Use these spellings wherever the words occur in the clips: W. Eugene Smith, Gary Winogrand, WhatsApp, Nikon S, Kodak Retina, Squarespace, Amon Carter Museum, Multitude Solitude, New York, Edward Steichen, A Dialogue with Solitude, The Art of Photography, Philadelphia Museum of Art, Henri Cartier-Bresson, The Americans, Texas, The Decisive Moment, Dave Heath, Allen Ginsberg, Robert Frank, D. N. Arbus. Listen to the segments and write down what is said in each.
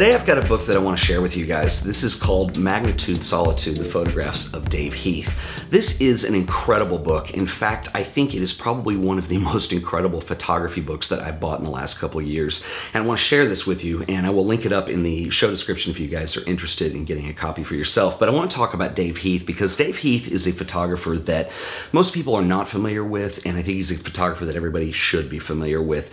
Today I've got a book that I want to share with you guys. This is called Multitude Solitude, The Photographs of Dave Heath. This is an incredible book. In fact, I think it is probably one of the most incredible photography books that I bought in the last couple of years. And I want to share this with you, and I will link it up in the show description if you guys are interested in getting a copy for yourself. But I want to talk about Dave Heath because Dave Heath is a photographer that most people are not familiar with, and I think he's a photographer that everybody should be familiar with.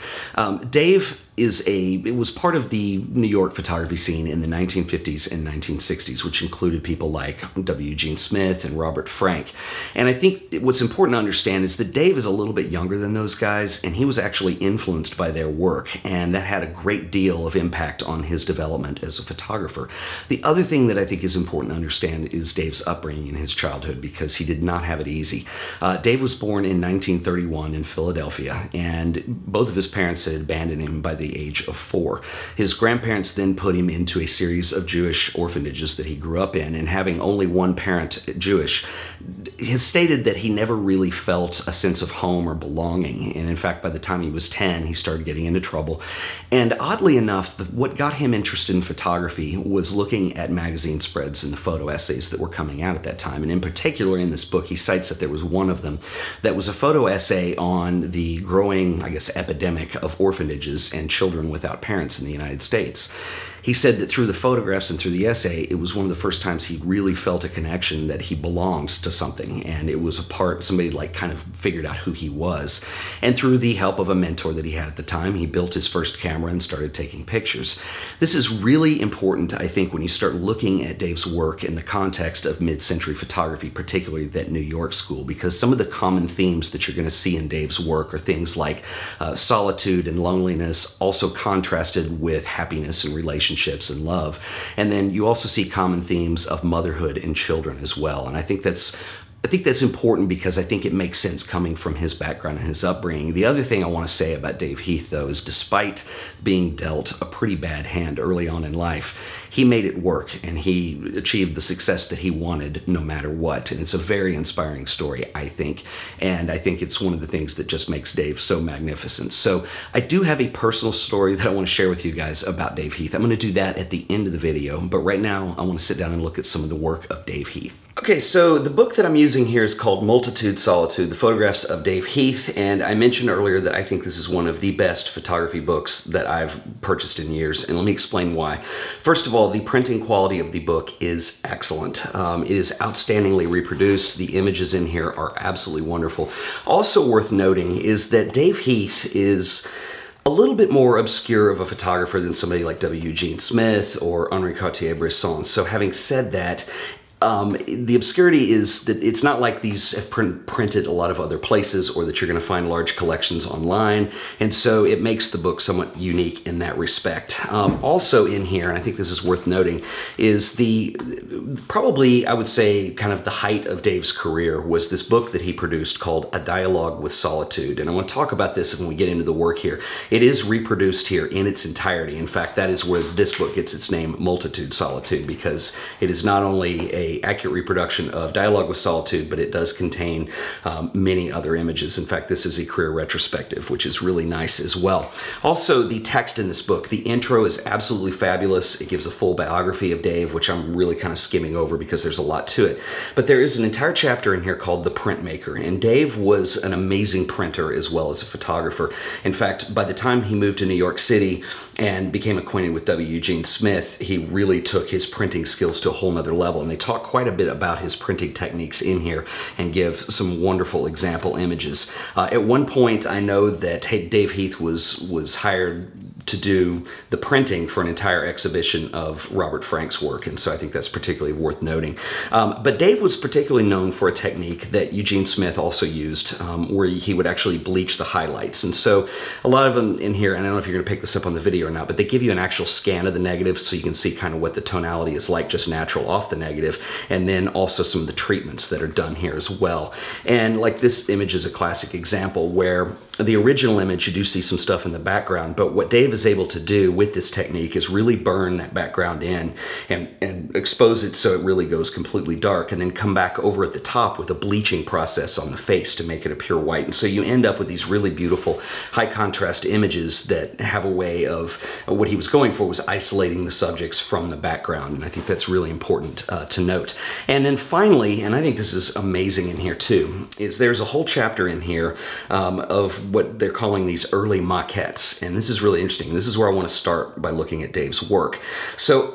Dave was part of the New York photography scene in the 1950s and 1960s, which included people like W. Eugene Smith and Robert Frank. And I think what's important to understand is that Dave is a little bit younger than those guys, and he was actually influenced by their work, and that had a great deal of impact on his development as a photographer. The other thing that I think is important to understand is Dave's upbringing in his childhood, because he did not have it easy. Dave was born in 1931 in Philadelphia, and both of his parents had abandoned him by the age of 4. His grandparents then put him into a series of Jewish orphanages that he grew up in, and having only one parent Jewish, he stated that he never really felt a sense of home or belonging. And in fact, by the time he was 10, he started getting into trouble. And oddly enough, what got him interested in photography was looking at magazine spreads and the photo essays that were coming out at that time. And in particular, in this book, he cites that there was one of them that was a photo essay on the growing, I guess, epidemic of orphanages and children without parents in the United States. He said that through the photographs and through the essay, it was one of the first times he really felt a connection, that he belongs to something, and it was a part, somebody like kind of figured out who he was. And through the help of a mentor that he had at the time, he built his first camera and started taking pictures. This is really important, I think, when you start looking at Dave's work in the context of mid-century photography, particularly that New York school, because some of the common themes that you're going to see in Dave's work are things like solitude and loneliness, also contrasted with happiness and relationships and love. And then you also see common themes of motherhood and children as well. And I think that's important, because I think it makes sense coming from his background and his upbringing. The other thing I want to say about Dave Heath, though, is despite being dealt a pretty bad hand early on in life, he made it work, and he achieved the success that he wanted no matter what. And it's a very inspiring story, I think. And I think it's one of the things that just makes Dave so magnificent. So I do have a personal story that I want to share with you guys about Dave Heath. I'm going to do that at the end of the video, but right now I want to sit down and look at some of the work of Dave Heath. Okay, so the book that I'm using here is called Multitude Solitude, The Photographs of Dave Heath, and I mentioned earlier that I think this is one of the best photography books that I've purchased in years, and let me explain why. First of all, the printing quality of the book is excellent. It is outstandingly reproduced. The images in here are absolutely wonderful. Also worth noting is that Dave Heath is a little bit more obscure of a photographer than somebody like W. Eugene Smith or Henri Cartier-Bresson. So having said that, the obscurity is that it's not like these have printed a lot of other places, or that you're going to find large collections online, and so it makes the book somewhat unique in that respect. Also in here, and I think this is worth noting, is the probably, I would say, kind of the height of Dave's career was this book that he produced called A Dialogue with Solitude, and I want to talk about this when we get into the work here. It is reproduced here in its entirety. In fact, that is where this book gets its name, Multitude Solitude, because it is not only an accurate reproduction of Dialogue with Solitude, but it does contain many other images. In fact, this is a career retrospective, which is really nice as well. Also, the text in this book, the intro is absolutely fabulous. It gives a full biography of Dave, which I'm really kind of skimming over because there's a lot to it. But there is an entire chapter in here called The Printmaker, and Dave was an amazing printer as well as a photographer. In fact, by the time he moved to New York City and became acquainted with W. Eugene Smith, he really took his printing skills to a whole nother level, and they talk quite a bit about his printing techniques in here and give some wonderful example images. At one point, I know that Dave Heath was hired to do the printing for an entire exhibition of Robert Frank's work, and so I think that's particularly worth noting. But Dave was particularly known for a technique that Eugene Smith also used, where he would actually bleach the highlights. And so a lot of them in here, and I don't know if you're gonna pick this up on the video or not, but they give you an actual scan of the negative so you can see kind of what the tonality is like, just natural off the negative, and then also some of the treatments that are done here as well. And like this image is a classic example where the original image, you do see some stuff in the background, but what Dave was able to do with this technique is really burn that background in and expose it so it really goes completely dark, and then come back over at the top with a bleaching process on the face to make it a pure white. And so you end up with these really beautiful high contrast images that have a way of, what he was going for was isolating the subjects from the background. And I think that's really important to note. And then finally, and I think this is amazing in here too, is there's a whole chapter in here of what they're calling these early maquettes. And this is really interesting. This is where I want to start by looking at Dave's work. So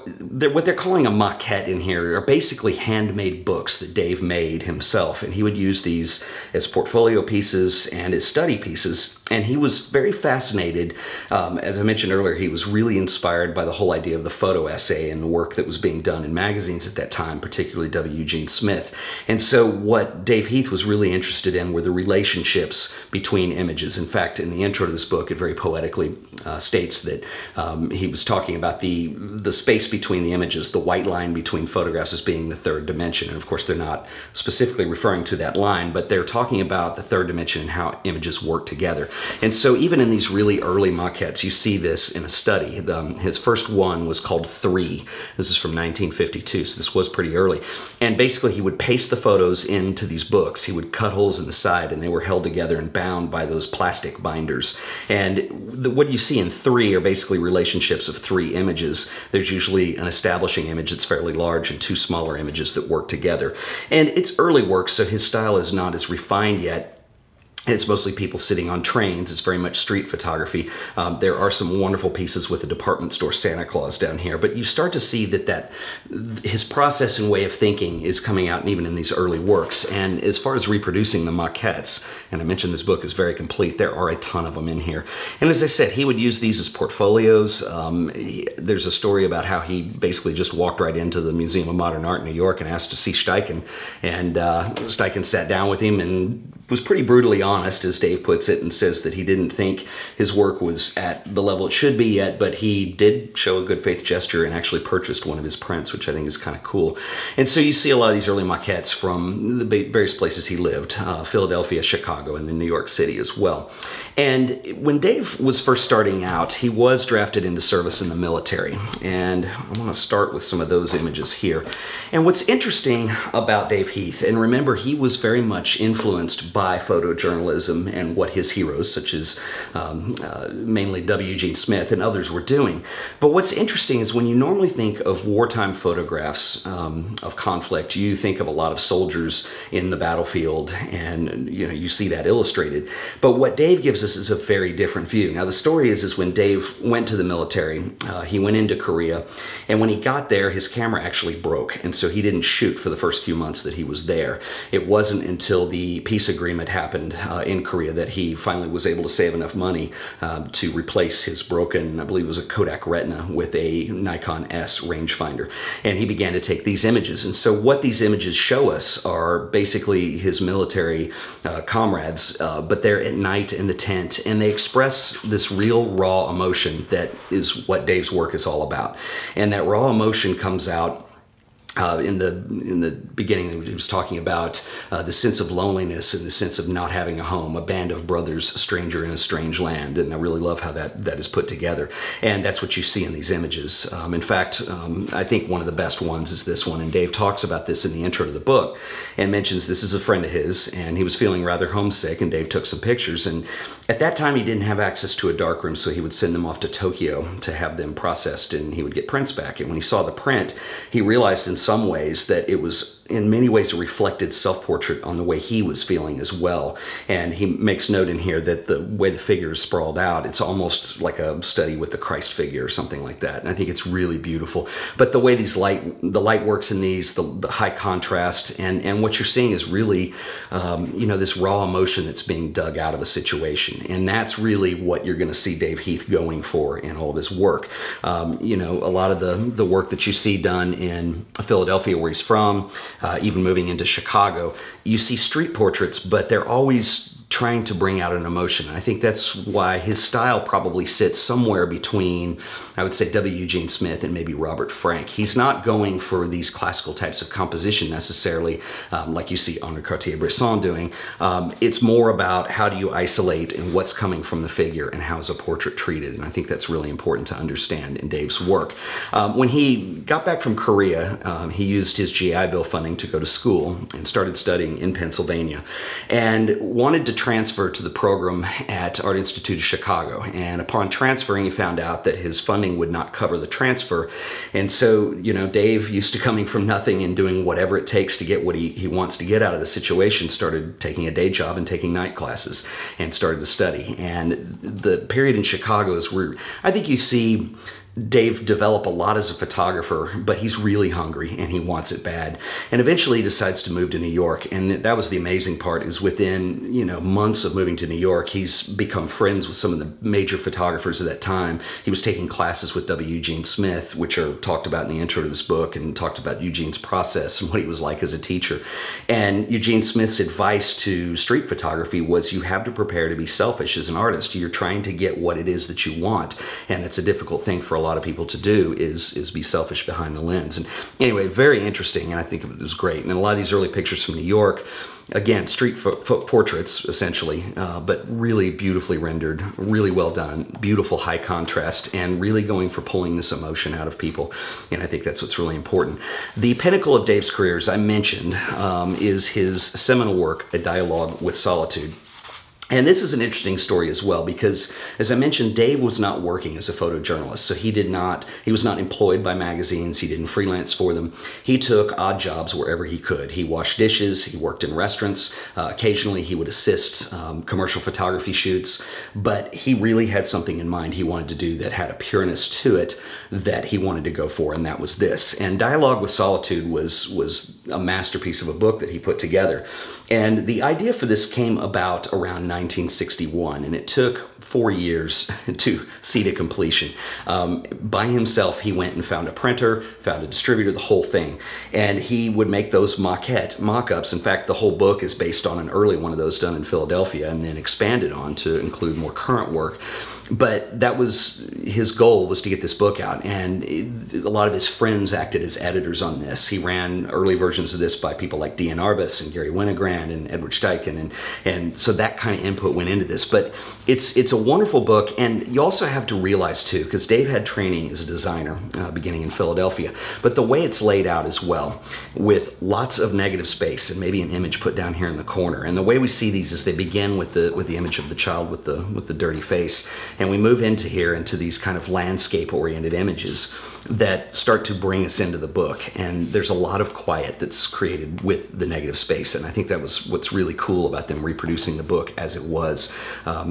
what they're calling a maquette in here are basically handmade books that Dave made himself. And he would use these as portfolio pieces and as study pieces. And he was very fascinated, as I mentioned earlier, he was really inspired by the whole idea of the photo essay and the work that was being done in magazines at that time, particularly W. Eugene Smith. And so what Dave Heath was really interested in were the relationships between images. In fact, in the intro to this book, it very poetically states that he was talking about the space between the images, the white line between photographs as being the third dimension. And of course, they're not specifically referring to that line, but they're talking about the third dimension and how images work together. And so even in these really early maquettes, you see this in a study. His first one was called Three. This is from 1952, so this was pretty early. And basically, he would paste the photos into these books. He would cut holes in the side, and they were held together and bound by those plastic binders. And what you see in Three are basically relationships of three images. There's usually an establishing image that's fairly large and two smaller images that work together. And it's early work, so his style is not as refined yet. It's mostly people sitting on trains. It's very much street photography. There are some wonderful pieces with the department store Santa Claus down here, but you start to see that, his process and way of thinking is coming out even in these early works. And as far as reproducing the maquettes, and I mentioned this book is very complete, there are a ton of them in here. And as I said, he would use these as portfolios. There's a story about how he basically just walked right into the Museum of Modern Art in New York and asked to see Steichen. And Steichen sat down with him and was pretty brutally honest, as Dave puts it, and says that he didn't think his work was at the level it should be yet, but he did show a good faith gesture and actually purchased one of his prints, which I think is kind of cool. And so you see a lot of these early maquettes from the various places he lived, Philadelphia, Chicago, and then New York City as well. And when Dave was first starting out, he was drafted into service in the military. And I want to start with some of those images here. And what's interesting about Dave Heath, and remember, he was very much influenced by photojournalism and what his heroes, such as mainly W. Eugene Smith and others, were doing. But what's interesting is when you normally think of wartime photographs of conflict, you think of a lot of soldiers in the battlefield, and you see that illustrated. But what Dave gives us is a very different view. Now the story is when Dave went to the military, he went into Korea, and when he got there, his camera actually broke, and so he didn't shoot for the first few months that he was there. It wasn't until the peace agreement happened in Korea that he finally was able to save enough money to replace his broken, I believe it was a Kodak Retina, with a Nikon S rangefinder. And he began to take these images. And so what these images show us are basically his military comrades, but they're at night in the tent, and they express this real raw emotion that is what Dave's work is all about. And that raw emotion comes out in the beginning. He was talking about the sense of loneliness and the sense of not having a home, a band of brothers, a stranger in a strange land. And I really love how that is put together. And that's what you see in these images. In fact, I think one of the best ones is this one. And Dave talks about this in the intro to the book and mentions this is a friend of his. And he was feeling rather homesick, and Dave took some pictures. And at that time, he didn't have access to a darkroom, so he would send them off to Tokyo to have them processed, and he would get prints back. And when he saw the print, he realized in some ways that it was in many ways a reflected self-portrait on the way he was feeling as well. And he makes note in here that the way the figure is sprawled out, it's almost like a study with the Christ figure or something like that. And I think it's really beautiful. But the way these light works in these, the high contrast, and what you're seeing is really, this raw emotion that's being dug out of a situation. And that's really what you're gonna see Dave Heath going for in all of his work. A lot of the work that you see done in Philadelphia, where he's from, even moving into Chicago, you see street portraits, but they're always trying to bring out an emotion. And I think that's why his style probably sits somewhere between, I would say, W. Eugene Smith and maybe Robert Frank. He's not going for these classical types of composition necessarily, like you see Henri Cartier-Bresson doing. It's more about how do you isolate and what's coming from the figure and how is a portrait treated. And I think that's really important to understand in Dave's work. When he got back from Korea, he used his GI Bill funding to go to school and started studying in Pennsylvania and wanted to transfer to the program at Art Institute of Chicago. And upon transferring, he found out that his funding would not cover the transfer. And so, you know, Dave, used to coming from nothing and doing whatever it takes to get what he wants to get out of the situation, started taking a day job and taking night classes and started to study. And the period in Chicago is where I think you see Dave developed a lot as a photographer, but he's really hungry and he wants it bad. And eventually he decides to move to New York. And that was the amazing part, is within, you know, months of moving to New York, he's become friends with some of the major photographers of that time. He was taking classes with W. Eugene Smith, which are talked about in the intro to this book, and talked about Eugene's process and what he was like as a teacher. And Eugene Smith's advice to street photography was, you have to prepare to be selfish as an artist. You're trying to get what it is that you want. And it's a difficult thing for a lot of people to do, is be selfish behind the lens. And anyway, very interesting, and I think it was great. And a lot of these early pictures from New York, again, street portraits essentially, but really beautifully rendered, really well done, beautiful high contrast, and really going for pulling this emotion out of people. And I think that's what's really important. The pinnacle of Dave's career, as I mentioned, is his seminal work, A Dialogue with Solitude. And this is an interesting story as well, because, as I mentioned, Dave was not working as a photojournalist. So he was not employed by magazines. He didn't freelance for them. He took odd jobs wherever he could. He washed dishes. He worked in restaurants. Occasionally, he would assist commercial photography shoots. But he really had something in mind he wanted to do that had a pureness to it that he wanted to go for, and that was this. And Dialogue with Solitude was a masterpiece of a book that he put together. And the idea for this came about around 1961, and it took 4 years to see to completion. By himself, he went and found a printer, found a distributor, the whole thing. And he would make those mock-ups. In fact, the whole book is based on an early one of those done in Philadelphia and then expanded on to include more current work. But that was his goal, was to get this book out. And a lot of his friends acted as editors on this. He ran early versions of this by people like D. N. Arbus and Gary Winogrand and Edward Steichen. And so that kind of input went into this. But it's a wonderful book. And you also have to realize, too, because Dave had training as a designer beginning in Philadelphia, but the way it's laid out as well, with lots of negative space and maybe an image put down here in the corner. And the way we see these is they begin with the image of the child with the dirty face. And we move into here, into these kind of landscape-oriented images that start to bring us into the book. And there's a lot of quiet that's created with the negative space. And I think that was what's really cool about them reproducing the book as it was,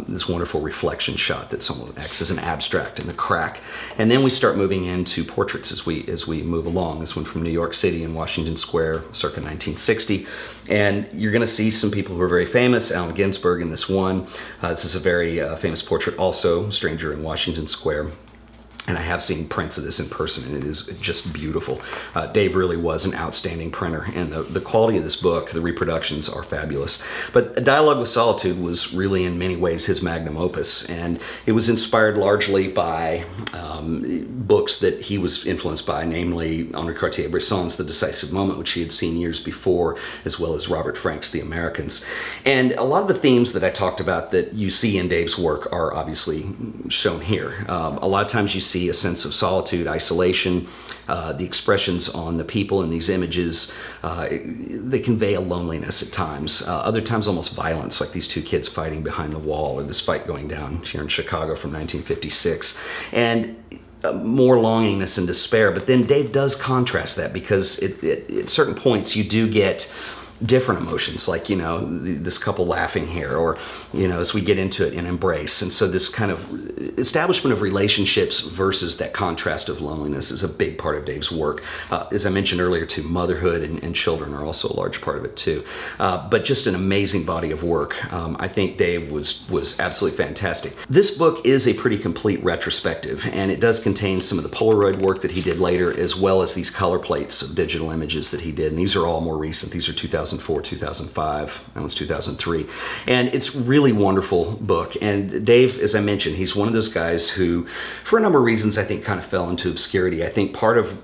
this wonderful reflection shot that someone acts as an abstract in the crack. And then we start moving into portraits as we move along. This one from New York City and Washington Square, circa 1960. And you're going to see some people who are very famous, Allen Ginsberg in this one. This is a very famous portrait also, Stranger in Washington Square. And I have seen prints of this in person, and it is just beautiful. Dave really was an outstanding printer, and the quality of this book, the reproductions are fabulous. But A Dialogue with Solitude was really, in many ways, his magnum opus, and it was inspired largely by books that he was influenced by, namely Henri Cartier-Bresson's The Decisive Moment, which he had seen years before, as well as Robert Frank's The Americans. And a lot of the themes that I talked about that you see in Dave's work are obviously shown here. A lot of times you see a sense of solitude, isolation. The expressions on the people in these images, they convey a loneliness at times. Other times, almost violence, like these two kids fighting behind the wall, or this fight going down here in Chicago from 1956. And more longingness and despair. But then Dave does contrast that, because at certain points you do get different emotions, like, you know, this couple laughing here, or, you know, as we get into it, an embrace. And so this kind of establishment of relationships versus that contrast of loneliness is a big part of Dave's work. As I mentioned earlier, too, motherhood and children are also a large part of it, too. But just an amazing body of work. I think Dave was absolutely fantastic. This book is a pretty complete retrospective, and it does contain some of the Polaroid work that he did later, as well as these color plates of digital images that he did. And these are all more recent. These are 2000 2004, 2005, that one's 2003. And it's really wonderful book. And Dave, as I mentioned, he's one of those guys who, for a number of reasons, I think kind of fell into obscurity. I think part of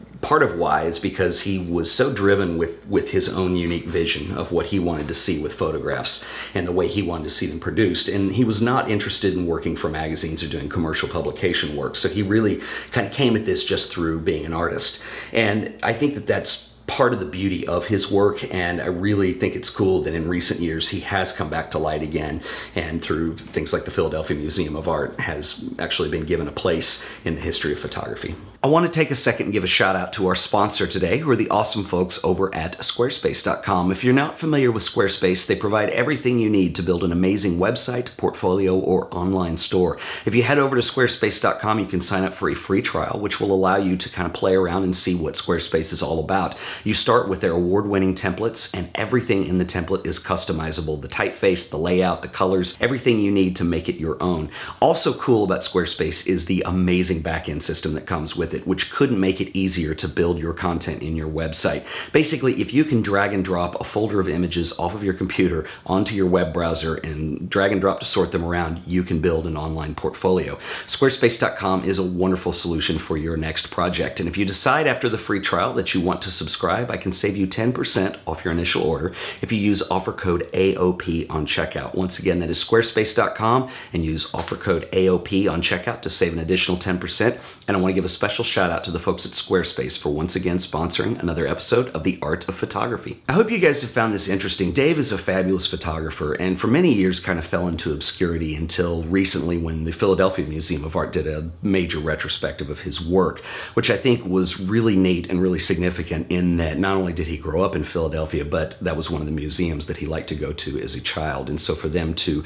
why is because he was so driven with his own unique vision of what he wanted to see with photographs and the way he wanted to see them produced. And he was not interested in working for magazines or doing commercial publication work. So he really kind of came at this just through being an artist. And I think that that's part of the beauty of his work, and I really think it's cool that in recent years he has come back to light again, and through things like the Philadelphia Museum of Art has actually been given a place in the history of photography. I want to take a second and give a shout out to our sponsor today, who are the awesome folks over at Squarespace.com. If you're not familiar with Squarespace, they provide everything you need to build an amazing website, portfolio, or online store. If you head over to Squarespace.com, you can sign up for a free trial, which will allow you to kind of play around and see what Squarespace is all about. You start with their award-winning templates, and everything in the template is customizable. The typeface, the layout, the colors, everything you need to make it your own. Also cool about Squarespace is the amazing back-end system that comes with it, which couldn't make it easier to build your content in your website. Basically, if you can drag and drop a folder of images off of your computer onto your web browser and drag and drop to sort them around, you can build an online portfolio. Squarespace.com is a wonderful solution for your next project, and if you decide after the free trial that you want to subscribe, I can save you 10% off your initial order if you use offer code AOP on checkout. Once again, that is squarespace.com, and use offer code AOP on checkout to save an additional 10%. And I want to give a special shout out to the folks at Squarespace for once again sponsoring another episode of The Art of Photography. I hope you guys have found this interesting. Dave is a fabulous photographer, and for many years kind of fell into obscurity until recently when the Philadelphia Museum of Art did a major retrospective of his work, which I think was really neat and really significant in that not only did he grow up in Philadelphia, but that was one of the museums that he liked to go to as a child. And so for them to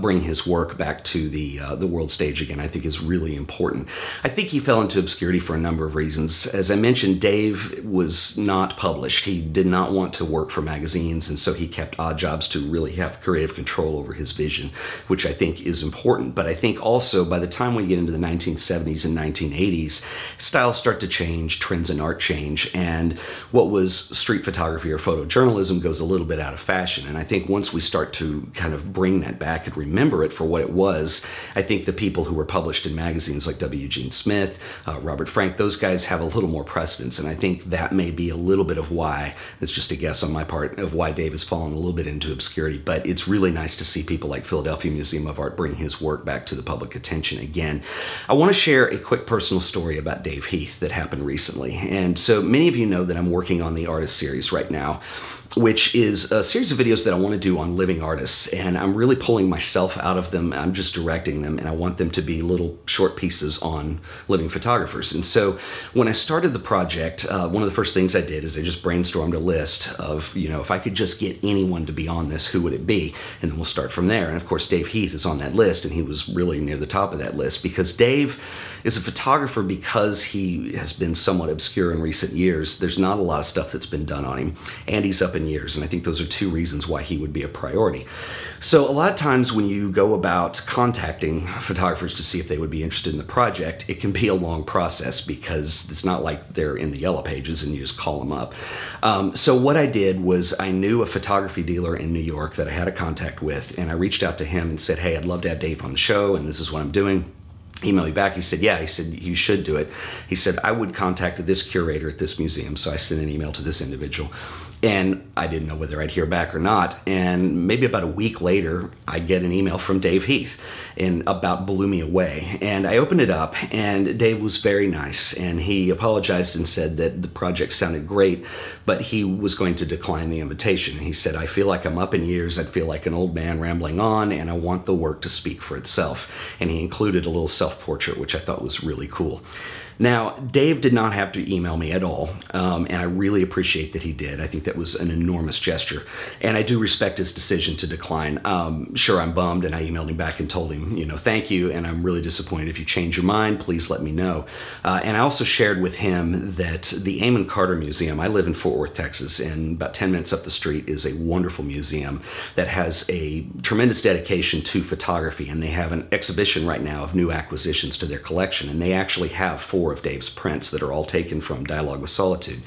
bring his work back to the world stage again, I think is really important. I think he fell into obscurity for a number of reasons. As I mentioned, Dave was not published. He did not want to work for magazines, and so he kept odd jobs to really have creative control over his vision, which I think is important. But I think also by the time we get into the 1970s and 1980s, styles start to change, trends in art change, and what was street photography or photojournalism goes a little bit out of fashion. And I think once we start to kind of bring that back and remember it for what it was, I think the people who were published in magazines like W. Eugene Smith, Robert Frank, those guys have a little more precedence. And I think that may be a little bit of why, it's just a guess on my part, of why Dave has fallen a little bit into obscurity. But it's really nice to see people like Philadelphia Museum of Art bring his work back to the public attention again. I want to share a quick personal story about Dave Heath that happened recently. And so many of you know that I'm working on the artist series right now, which is a series of videos that I want to do on living artists, and I'm really pulling myself out of them. I'm just directing them, and I want them to be little short pieces on living photographers. And so when I started the project, one of the first things I did is I just brainstormed a list of, you know, if I could just get anyone to be on this, who would it be? And then we'll start from there. And of course, Dave Heath is on that list, and he was really near the top of that list because Dave is a photographer because he has been somewhat obscure in recent years. There's not a lot of stuff that's been done on him, and he's up in years, and I think those are two reasons why he would be a priority. So a lot of times when you go about contacting photographers to see if they would be interested in the project, it can be a long process because it's not like they're in the yellow pages and you just call them up. So what I did was I knew a photography dealer in New York that I had a contact with, and I reached out to him and said, hey, I'd love to have Dave on the show, and this is what I'm doing. He emailed me back. He said, yeah, he said, you should do it. He said, I would contact this curator at this museum. So I sent an email to this individual, and I didn't know whether I'd hear back or not. And maybe about a week later, I get an email from Dave Heath, and about blew me away. And I opened it up, and Dave was very nice. And he apologized and said that the project sounded great, but he was going to decline the invitation. And he said, I feel like I'm up in years. I feel like an old man rambling on, and I want the work to speak for itself. And he included a little self-portrait, which I thought was really cool. Now, Dave did not have to email me at all, and I really appreciate that he did. I think that was an enormous gesture, and I do respect his decision to decline. Sure, I'm bummed, and I emailed him back and told him, you know, thank you, and I'm really disappointed. If you change your mind, please let me know. And I also shared with him that the Amon Carter Museum, I live in Fort Worth, Texas, and about 10 minutes up the street is a wonderful museum that has a tremendous dedication to photography, and they have an exhibition right now of new acquisitions to their collection, and they actually have four 4 of Dave's prints that are all taken from Dialogue with Solitude.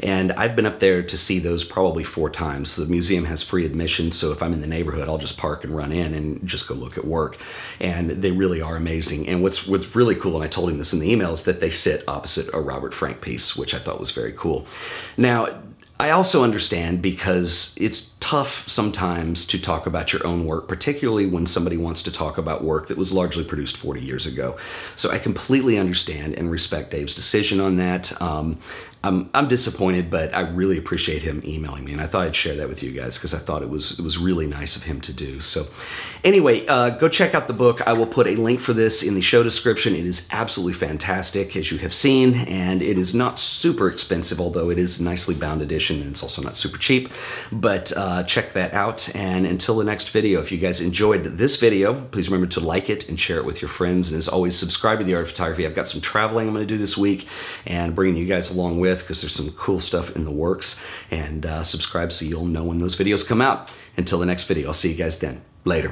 And I've been up there to see those probably 4 times. The museum has free admission, so if I'm in the neighborhood, I'll just park and run in and just go look at work. And they really are amazing. And what's really cool, and I told him this in the email, is that they sit opposite a Robert Frank piece, which I thought was very cool. Now, I also understand, because it's tough sometimes to talk about your own work, particularly when somebody wants to talk about work that was largely produced 40 years ago. So I completely understand and respect Dave's decision on that. I'm disappointed, but I really appreciate him emailing me, and I thought I'd share that with you guys because I thought it was really nice of him to do. So anyway, go check out the book. I will put a link for this in the show description. It is absolutely fantastic, as you have seen, and it is not super expensive, although it is a nicely bound edition, and it's also not super cheap. But check that out, and until the next video, if you guys enjoyed this video, please remember to like it and share it with your friends, and as always, subscribe to The Art of Photography. I've got some traveling I'm going to do this week and bringing you guys along with, because there's some cool stuff in the works, and subscribe so you'll know when those videos come out. Until the next video, I'll see you guys then. Later.